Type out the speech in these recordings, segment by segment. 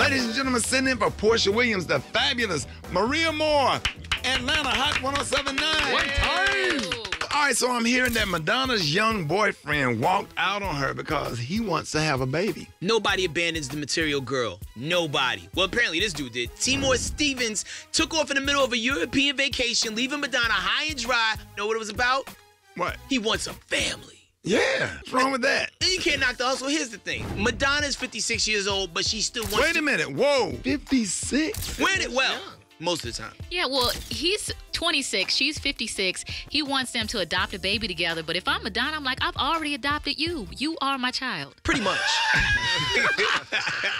Ladies and gentlemen, send in for Portia Williams, the fabulous Maria Moore, Atlanta Hot 107.9. One time. All right, so I'm hearing that Madonna's young boyfriend walked out on her because he wants to have a baby. Nobody abandons the Material Girl. Nobody. Well, apparently this dude did. Timor Steffens took off in the middle of a European vacation, leaving Madonna high and dry. Know what it was about? What? He wants a family. Yeah, what's wrong with that? And you can't knock the hustle. Here's the thing. Madonna's 56 years old, but she still wants to... Wait a minute. Whoa. 56? When it... Well... Young. Most of the time. Yeah, well, he's 26, she's 56. He wants them to adopt a baby together, but if I'm Madonna, I'm like, I've already adopted you. You are my child. Pretty much.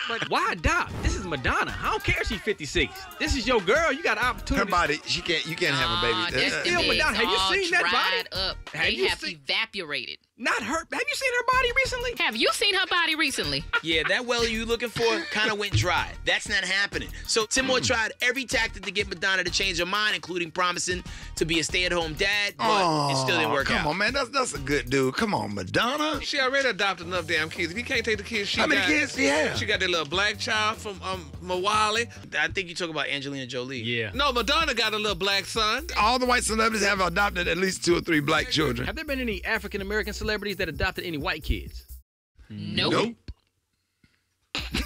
But why adopt? This is Madonna. I don't care if she's 56. This is your girl. You got an opportunity. Her body, you can't have a baby. Still Madonna. Have you seen that body? Up. They have evaporated. Not her. Have you seen her body recently? Have you seen her body recently? Yeah, that well you looking for kind of went dry. That's not happening. So Timor tried every tactic to get Madonna to change her mind, including promising to be a stay-at-home dad, but it still didn't work out. Come on, man. That's a good dude. Come on, Madonna. She already adopted enough damn kids. If you can't take the kids, she got... How many kids she have? She got that little black child from Mawali. I think you talk about Angelina Jolie. Yeah. No, Madonna got a little black son. All the white celebrities have adopted at least 2 or 3 black children. Have there been any African-American celebrities that adopted any white kids? Nope. Baby,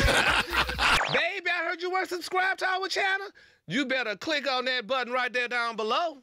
I heard you weren't subscribed to our channel. You better click on that button right there down below.